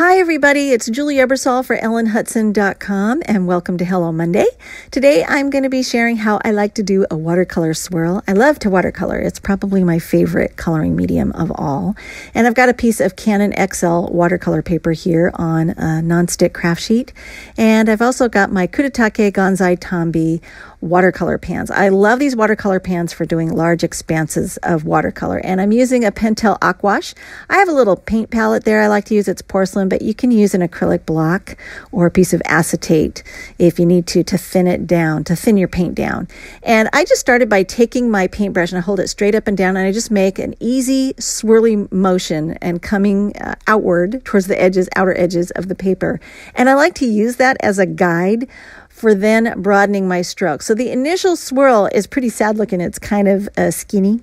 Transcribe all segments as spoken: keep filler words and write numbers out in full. Hi everybody, it's Julie Ebersole for Ellen Hutson dot com and welcome to Hello Monday. Today I'm going to be sharing how I like to do a watercolor swirl. I love to watercolor. It's probably my favorite coloring medium of all. And I've got a piece of Canon X L watercolor paper here on a nonstick craft sheet. And I've also got my Kuretake Gansai Tambi watercolor pans. I love these watercolor pans for doing large expanses of watercolor. And I'm using a Pentel Aquash. I have a little paint palette there I like to use. It's porcelain, but you can use an acrylic block or a piece of acetate if you need to, to thin it down, to thin your paint down. And I just started by taking my paintbrush and I hold it straight up and down and I just make an easy swirly motion and coming uh, outward towards the edges, outer edges of the paper. And I like to use that as a guide for then broadening my stroke. So the initial swirl is pretty sad looking. It's kind of uh, skinny.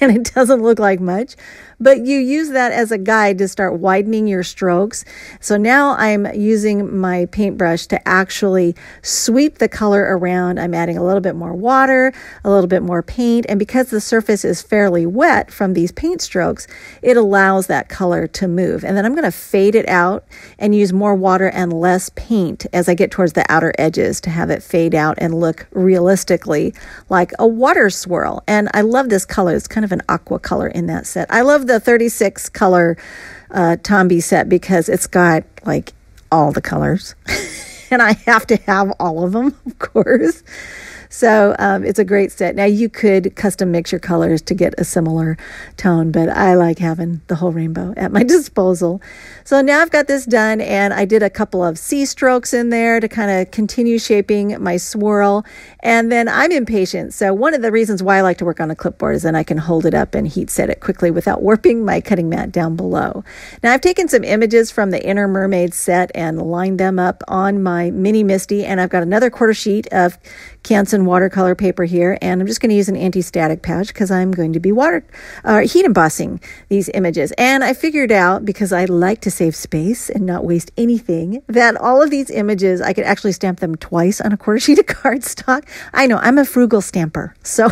And it doesn't look like much, but you use that as a guide to start widening your strokes. So now I'm using my paintbrush to actually sweep the color around. I'm adding a little bit more water, a little bit more paint, and because the surface is fairly wet from these paint strokes, it allows that color to move. And then I'm going to fade it out and use more water and less paint as I get towards the outer edges to have it fade out and look realistically like a water swirl. And I love this color. It's kind of an aqua color in that set. I love the thirty-six color uh, Tambi set because it's got like all the colors and I have to have all of them, of course. So um, it's a great set. Now you could custom mix your colors to get a similar tone, but I like having the whole rainbow at my disposal. So now I've got this done and I did a couple of C strokes in there to kind of continue shaping my swirl. And then I'm impatient. So one of the reasons why I like to work on a clipboard is then I can hold it up and heat set it quickly without warping my cutting mat down below. Now I've taken some images from the Inner Mermaid set and lined them up on my mini Misti, and I've got another quarter sheet of Canson watercolor paper here, and I'm just going to use an anti-static pouch because I'm going to be water uh, heat embossing these images. And I figured out, because I like to save space and not waste anything, that all of these images I could actually stamp them twice on a quarter sheet of cardstock. I know, I'm a frugal stamper, so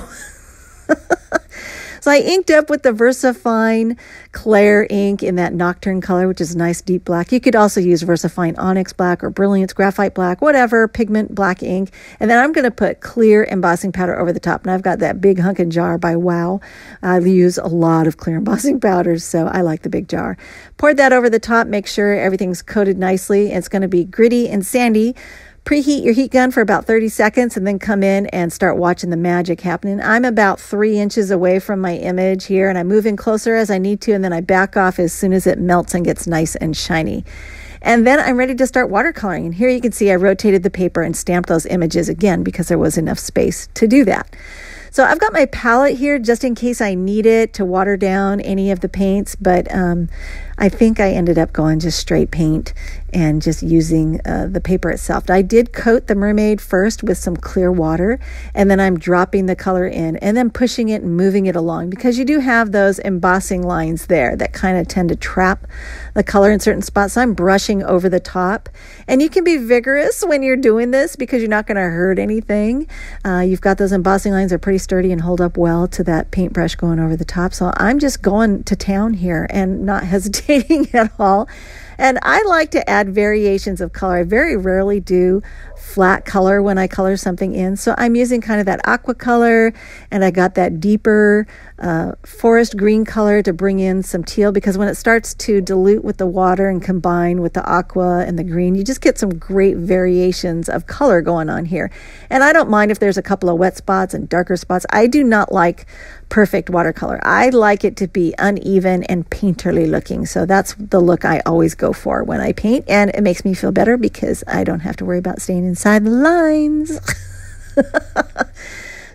so I inked up with the VersaFine Claire ink in that Nocturne color, which is nice deep black. You could also use VersaFine Onyx black or Brilliance Graphite black, whatever pigment black ink. And then I'm going to put clear embossing powder over the top. And I've got that big hunkin' jar by Wow. I use a lot of clear embossing powders, so I like the big jar. Poured that over the top. Make sure everything's coated nicely. It's going to be gritty and sandy. Preheat your heat gun for about thirty seconds and then come in and start watching the magic happening. I'm about three inches away from my image here and I move in closer as I need to and then I back off as soon as it melts and gets nice and shiny. And then I'm ready to start watercoloring. And here you can see I rotated the paper and stamped those images again because there was enough space to do that. So I've got my palette here just in case I need it to water down any of the paints, but um, I think I ended up going just straight paint and just using uh, the paper itself. I did coat the mermaid first with some clear water, and then I'm dropping the color in and then pushing it and moving it along because you do have those embossing lines there that kind of tend to trap the color in certain spots. So I'm brushing over the top, and you can be vigorous when you're doing this because you're not going to hurt anything. Uh, you've got those embossing lines are pretty sturdy and hold up well to that paintbrush going over the top. So I'm just going to town here and not hesitating at all. And I like to add variations of color. I very rarely do flat color when I color something in. So I'm using kind of that aqua color, and I got that deeper uh, forest green color to bring in some teal, because when it starts to dilute with the water and combine with the aqua and the green, you just get some great variations of color going on here. And I don't mind if there's a couple of wet spots and darker spots. I do not like perfect watercolor. I like it to be uneven and painterly looking. So that's the look I always go for when I paint, and it makes me feel better because I don't have to worry about staying inside the lines.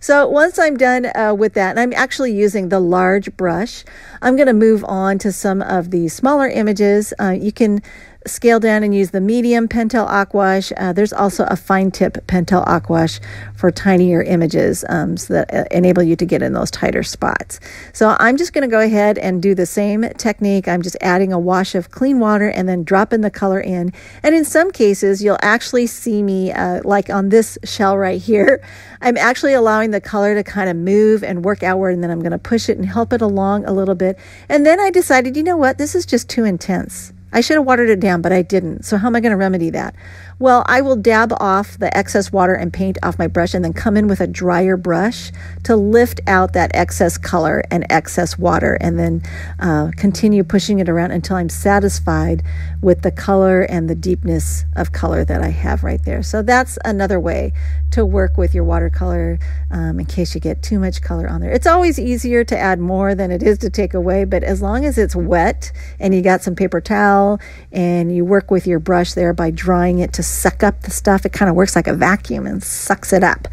So once I'm done uh, with that, and I'm actually using the large brush, I'm going to move on to some of the smaller images. Uh, you can scale down and use the medium Pentel Aquash. Uh, there's also a fine tip Pentel Aquash for tinier images um, so that uh, enable you to get in those tighter spots. So I'm just going to go ahead and do the same technique. I'm just adding a wash of clean water and then dropping the color in. And in some cases, you'll actually see me, uh, like on this shell right here, I'm actually allowing the the color to kind of move and work outward, and then I'm going to push it and help it along a little bit. And then I decided, you know what, this is just too intense. I should have watered it down, but I didn't. So how am I going to remedy that? Well, I will dab off the excess water and paint off my brush and then come in with a drier brush to lift out that excess color and excess water, and then uh, continue pushing it around until I'm satisfied with the color and the deepness of color that I have right there. So that's another way to work with your watercolor um, in case you get too much color on there. It's always easier to add more than it is to take away, but as long as it's wet and you got some paper towel and you work with your brush there by drying it to suck up the stuff. It kind of works like a vacuum and sucks it up.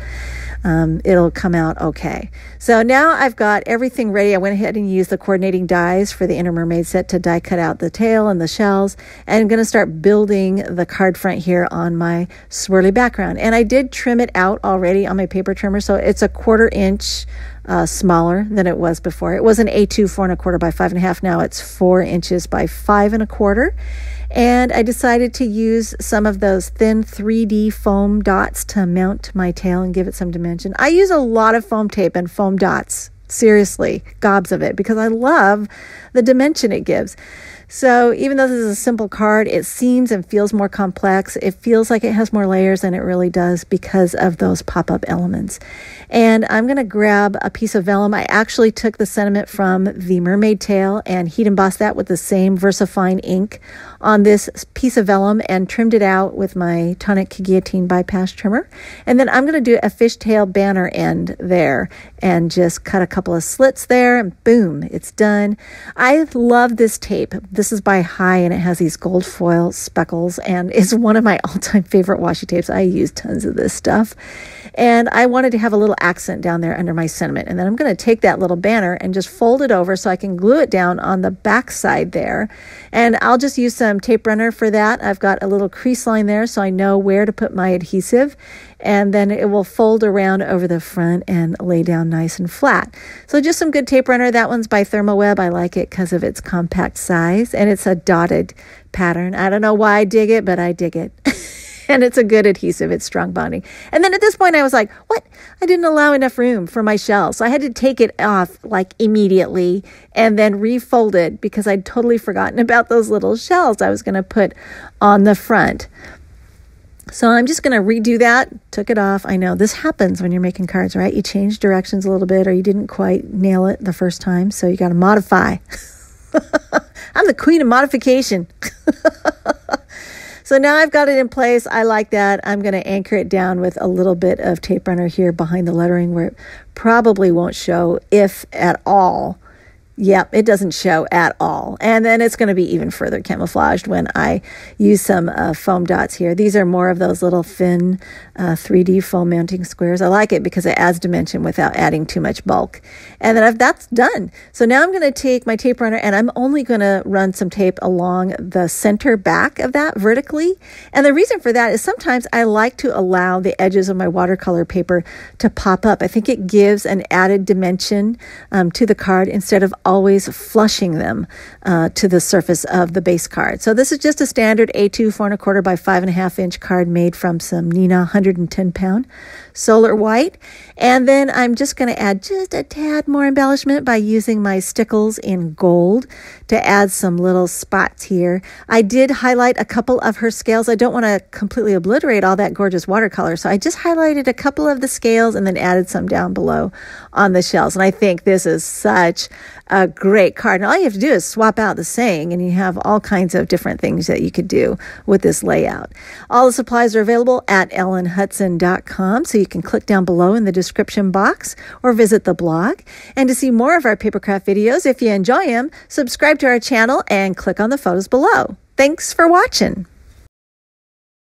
Um, it'll come out okay. So now I've got everything ready. I went ahead and used the coordinating dies for the Inner Mermaid set to die cut out the tail and the shells. And I'm going to start building the card front here on my swirly background. And I did trim it out already on my paper trimmer. So it's a quarter inch Uh, smaller than it was before. It was an A two four and a quarter by five and a half. Now it's four inches by five and a quarter. And I decided to use some of those thin three D foam dots to mount my tail and give it some dimension. I use a lot of foam tape and foam dots. Seriously, gobs of it, because I love the dimension it gives. So even though this is a simple card, it seems and feels more complex. It feels like it has more layers than it really does because of those pop-up elements. And I'm going to grab a piece of vellum. I actually took the sentiment from the mermaid tail and heat embossed that with the same VersaFine ink on this piece of vellum and trimmed it out with my Tonic Guillotine bypass trimmer. And then I'm going to do a fishtail banner end there and just cut a couple of slits there, and boom, it's done. I love this tape. This is by High, and it has these gold foil speckles, and it's one of my all-time favorite washi tapes. I use tons of this stuff. And I wanted to have a little accent down there under my sentiment. And then I'm going to take that little banner and just fold it over so I can glue it down on the back side there. And I'll just use some tape runner for that. I've got a little crease line there so I know where to put my adhesive. And then it will fold around over the front and lay down nice and flat. So just some good tape runner. That one's by Thermoweb. I like it because of its compact size, and it's a dotted pattern. I don't know why I dig it, but I dig it. And it's a good adhesive. It's strong bonding. And then at this point, I was like, what? I didn't allow enough room for my shell. So I had to take it off like immediately and then refold it because I'd totally forgotten about those little shells I was going to put on the front. So I'm just going to redo that. Took it off. I know this happens when you're making cards, right? You change directions a little bit, or you didn't quite nail it the first time. So you got to modify. I'm the queen of modification. So now I've got it in place. I like that. I'm going to anchor it down with a little bit of tape runner here behind the lettering where it probably won't show, if at all. Yep, it doesn't show at all. And then it's going to be even further camouflaged when I use some uh, foam dots here. These are more of those little thin uh, three D foam mounting squares. I like it because it adds dimension without adding too much bulk. And then I've, that's done. So now I'm going to take my tape runner, and I'm only going to run some tape along the center back of that vertically. And the reason for that is sometimes I like to allow the edges of my watercolor paper to pop up. I think it gives an added dimension um, to the card instead of always flushing them uh, to the surface of the base card. So this is just a standard A two four and a quarter by five and a half inch card made from some Neenah one hundred ten pound solar white. And then I'm just going to add just a tad more embellishment by using my stickles in gold to add some little spots here. I did highlight a couple of her scales. I don't want to completely obliterate all that gorgeous watercolor. So I just highlighted a couple of the scales and then added some down below on the shells. And I think this is such a great card. And all you have to do is swap out the saying, and you have all kinds of different things that you could do with this layout. All the supplies are available at Ellen Hutson dot com, so you can click down below in the description box or visit the blog. And to see more of our papercraft videos, if you enjoy them, subscribe to our channel and click on the photos below. Thanks for watching.